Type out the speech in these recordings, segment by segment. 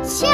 Don't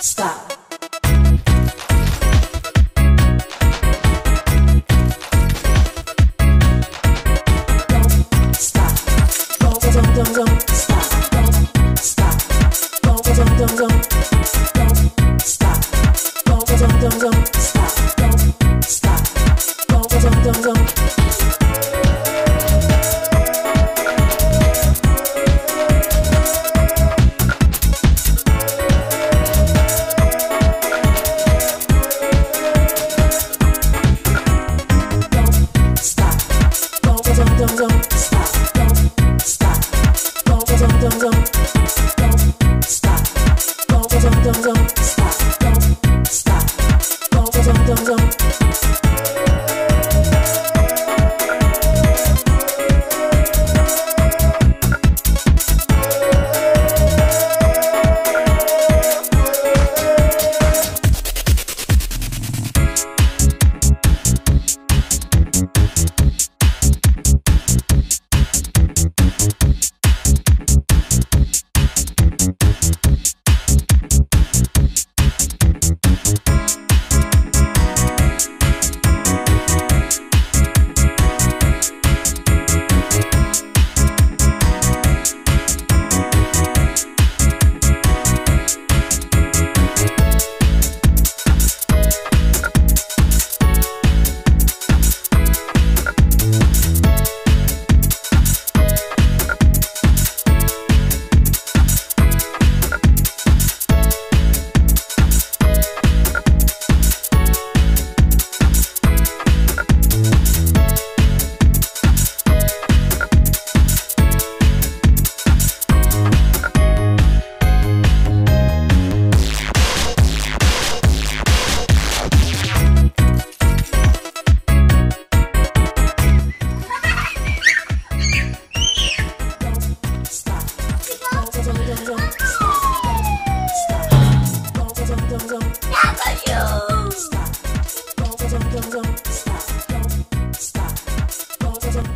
stop.